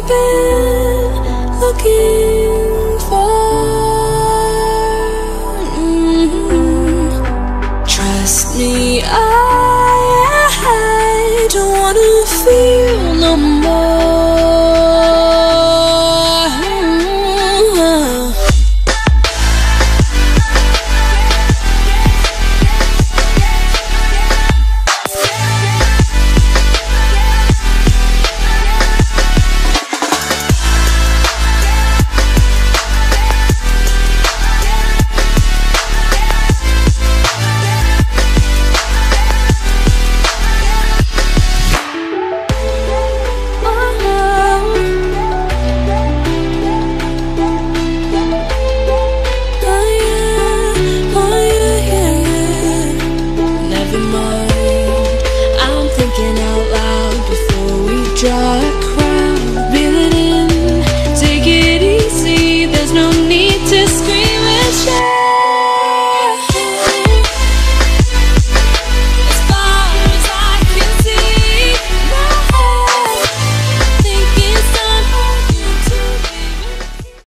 you've been looking for. Trust me, I don't want to feel no more. Never mind, I'm thinking out loud before we drive.